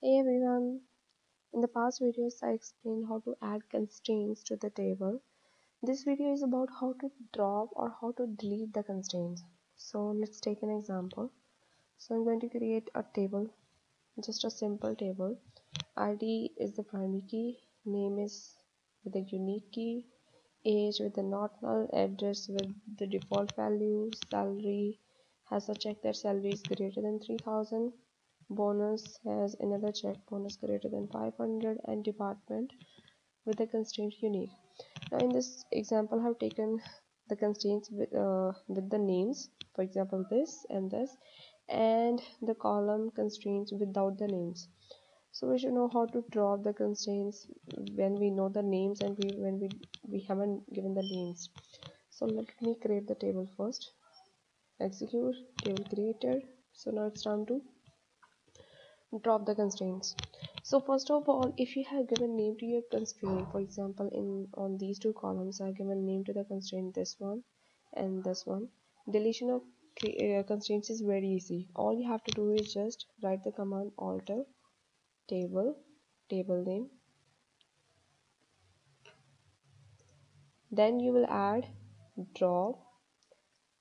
Hey everyone, in the past videos I explained how to add constraints to the table. This video is about how to drop or how to delete the constraints. So let's take an example. So I'm going to create a table, just a simple table. ID is the primary key, name is with a unique key, age with a not null, address with the default value, salary has a check that salary is greater than 3000, bonus has another check bonus greater than 500, and department with the constraint unique. Now in this example I have taken the constraints with the names, for example this and this, and the column constraints without the names. So we should know how to drop the constraints when we know the names and when we haven't given the names. So let me create the table first. Execute table created. So now it's time to drop the constraints. So first of all, if you have given name to your constraint, for example on these two columns I have given name to the constraint, this one and this one, deletion of constraints is very easy. All you have to do is just write the command alter table name, then you will add drop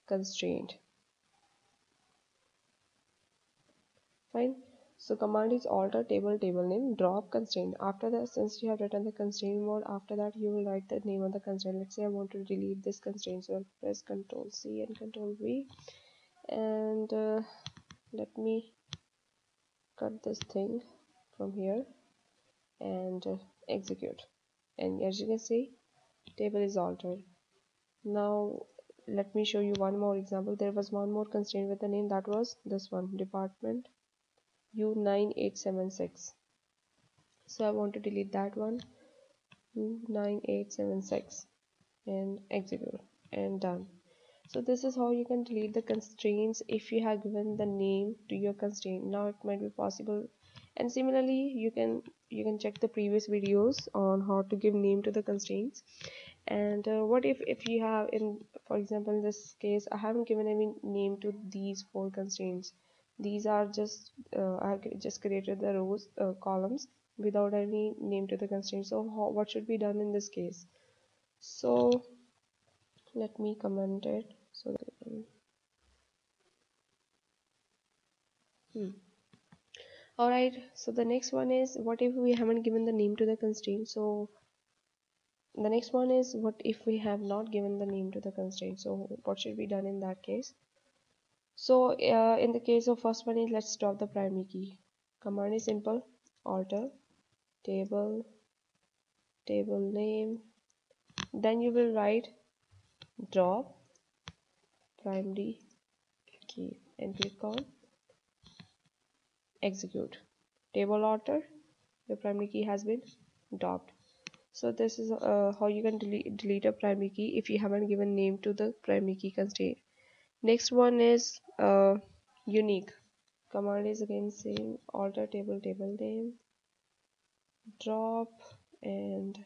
constraint. Fine. So command is alter table name, drop constraint. After that, since you have written the constraint mode, after that you will write the name of the constraint. Let's say I want to delete this constraint, so I'll press Ctrl C and Ctrl V, and let me cut this thing from here and execute. And as you can see, table is altered. Now let me show you one more example. There was one more constraint with the name, that was this one, department U9876. So I want to delete that one, U9876, and execute, and done. So this is how you can delete the constraints if you have given the name to your constraint. Now it might be possible, and similarly you can check the previous videos on how to give name to the constraints. And what if you have, in for example in this case I haven't given any name to these four constraints. These are just I just created the rows columns without any name to the constraints. So what should be done in this case? So let me comment it so that Alright, so the next one is, what if we haven't given the name to the constraint? So the next one is, what if we have not given the name to the constraint? So what should be done in that case? So in the case of first one is, let's drop the primary key. Command is simple, alter table name, then you will write drop primary key and click on execute. Table alter, your primary key has been dropped. So this is how you can delete a primary key if you haven't given name to the primary key constraint. Next one is unique. Command is again same, alter table name, drop, and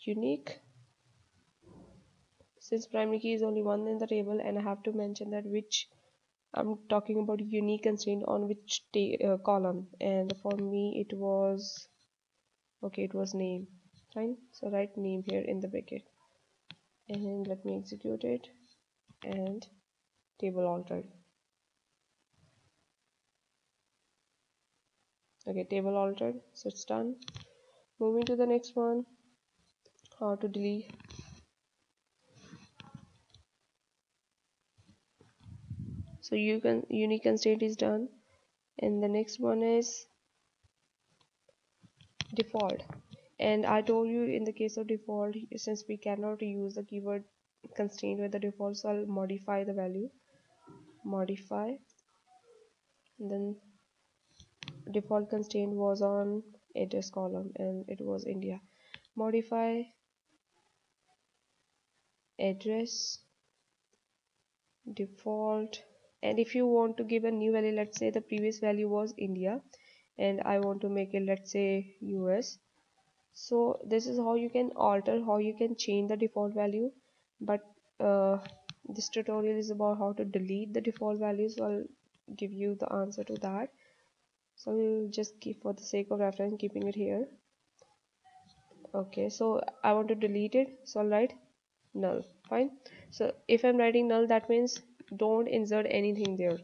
unique. Since primary key is only one in the table, and I have to mention that which I'm talking about unique constraint on which column, and for me it was okay, it was name. Fine, so write name here in the bracket, and let me execute it, and table altered. Okay, table altered, so it's done. Moving to the next one, how to delete. So you can unique constraint is done, and the next one is default. And I told you in the case of default, since we cannot use the keyword constraint with the default, so I'll modify the value, modify, and then default constraint was on address column and it was India. Modify address default, and if you want to give a new value, let's say the previous value was India and I want to make it, let's say, US. So this is how you can alter, how you can change the default value, but this tutorial is about how to delete the default value, so I'll give you the answer to that. so we'll just keep, for the sake of reference, keeping it here. Okay, so I want to delete it, so I'll write null. Fine. So if I'm writing null, that means don't insert anything there.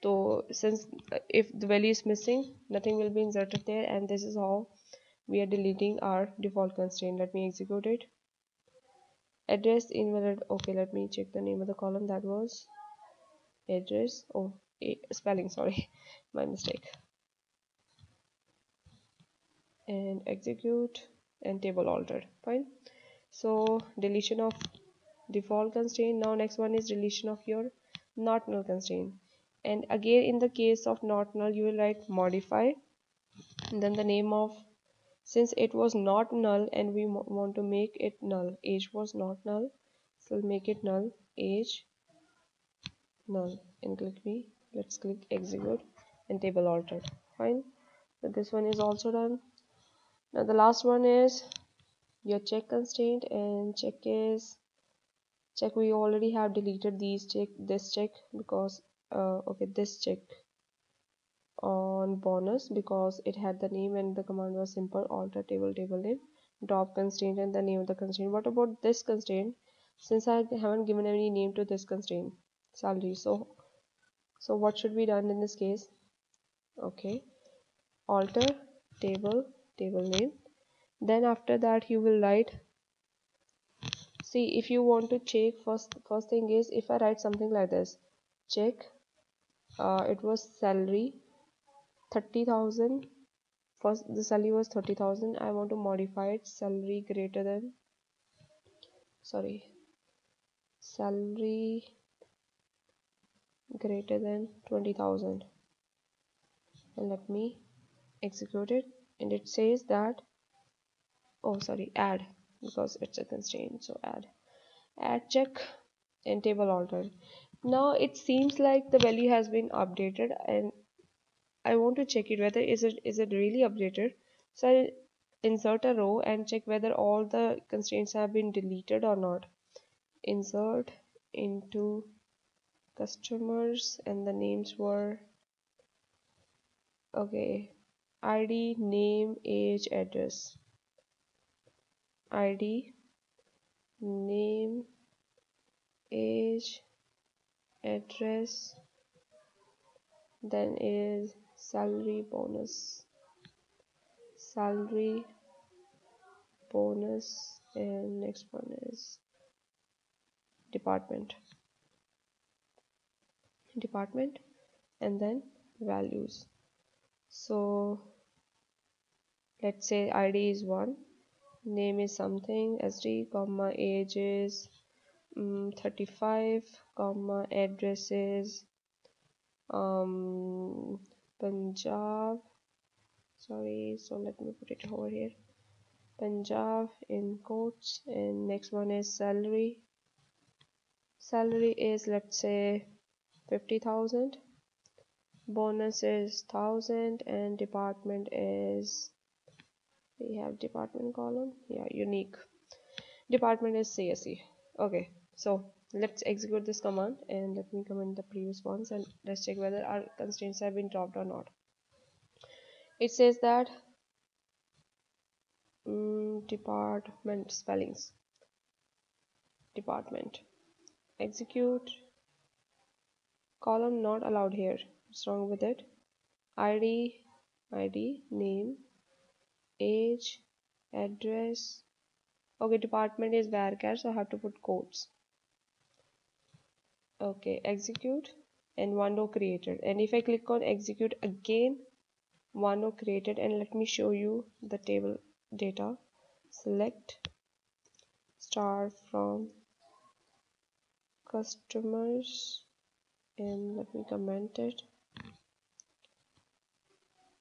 So since if the value is missing, nothing will be inserted there, and this is how we are deleting our default constraint. Let me execute it. Address invalid. Okay, let me check the name of the column. That was address. Oh, spelling, sorry, my mistake. And execute, and table altered. Fine. So deletion of default constraint. Now next one is deletion of your not null constraint. And again, in the case of not null, you will write modify, and then the name of, since it was not null and we want to make it null, age was not null, so we'll make it null, age null, and click B. Let's click execute, and table altered. Fine. So this one is also done. Now the last one is your check constraint, and check is check. We already have deleted these check, this check, because okay, this check on bonus, because it had the name and the command was simple, alter table, table name, drop constraint, and the name of the constraint. What about this constraint? Since I haven't given any name to this constraint, salary, so what should be done in this case? Okay, alter table, table name, then after that you will write, see, if you want to check, first thing is, if I write something like this, check, it was salary 30,000, first the salary was 30,000, I want to modify it, salary greater than, sorry, salary greater than 20,000, and let me execute it, and it says that, oh sorry, add, because it's a constraint, so add check, and table altered. Now it seems like the value has been updated, and I want to check it whether is it really updated. So I'll insert a row and check whether all the constraints have been deleted or not. Insert into customers, and the names were, okay, ID, name, age, address. ID, name, age, address, then is salary, bonus, salary, bonus, and next one is department, and then values. So let's say ID is 1, name is something, SD, comma, age is 35, comma, addresses Punjab, sorry, so let me put it over here, Punjab in quotes, and next one is salary is, let's say, 50,000, bonus is 1,000, and department is, we have department column, yeah, unique, department is CSE. Okay, so let's execute this command, and let me comment the previous ones, and let's check whether our constraints have been dropped or not. It says that department spellings, department, execute, column not allowed here, what's wrong with it, ID, name, age, address. Okay, department is varchar, so I have to put quotes. Okay, execute, and one row created, and if I click on execute again, one row created, and let me show you the table data. Select star from customers, and let me comment it,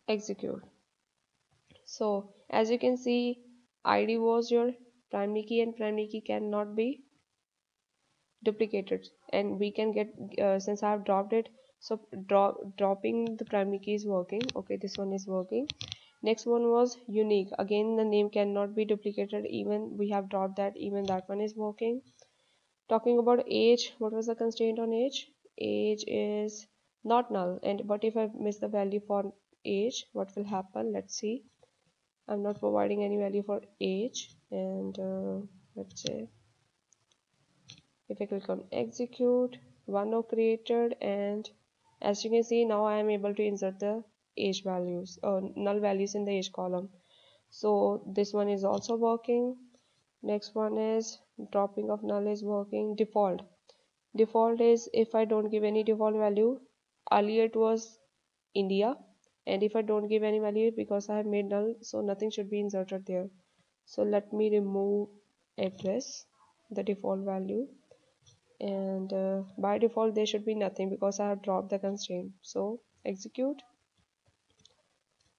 execute. So as you can see, ID was your primary key, and primary key cannot be duplicated, and we can get, since I have dropped it, so dropping the primary key is working. Okay, this one is working. Next one was unique, again the name cannot be duplicated, even we have dropped that, even that one is working. Talking about age, what was the constraint on age? Age is not null. And but if I miss the value for age, what will happen? Let's see. I'm not providing any value for age, and let's say if I click on execute, one now created, and as you can see now I am able to insert the age values or null values in the age column. So this one is also working. Next one is dropping of null is working. Default is if I don't give any default value. Earlier it was India, and if I don't give any value because I have made null, so nothing should be inserted there. So let me remove address, the default value, and by default there should be nothing because I have dropped the constraint. So execute,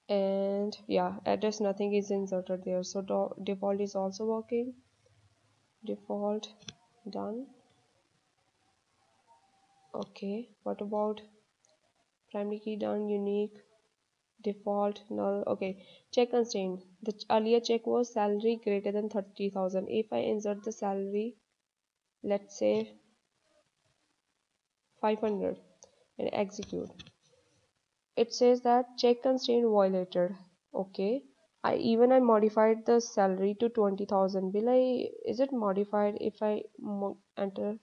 and yeah, address, nothing is inserted there. So default is also working. Default, done. Okay, what about primary key? Done. Unique, default, null. Okay, check constraint. The earlier check was salary greater than 30,000. If I insert the salary, let's say 500, and execute, it says that check constraint violated. Okay, I modified the salary to 20,000. Is it modified if I enter,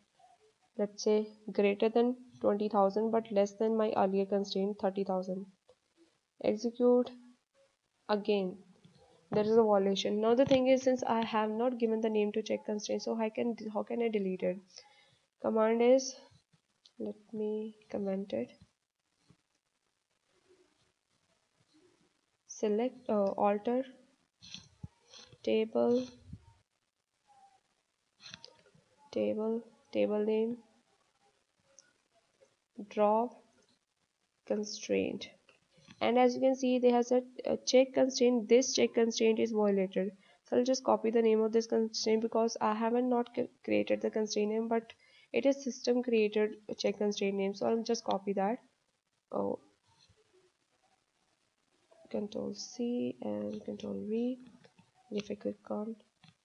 let's say, greater than 20,000 but less than my earlier constraint 30,000? Execute. Again there is a violation. Now the thing is, since I have not given the name to check constraint, so how can I delete it? Command is, let me comment it, select alter table name, drop constraint, and as you can see they have said check constraint, this check constraint is violated. So I'll just copy the name of this constraint because I haven't not created the constraint name, but it is system created check constraint name. So I'll just copy that. Oh, Control C and Control V. If I click on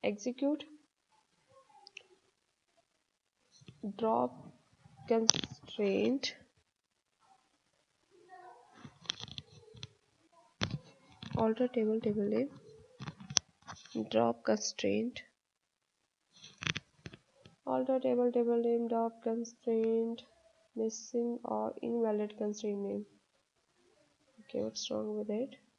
execute, drop constraint alter table name, drop constraint alter table name, drop constraint, missing or invalid constraint name. Okay, what's wrong with it?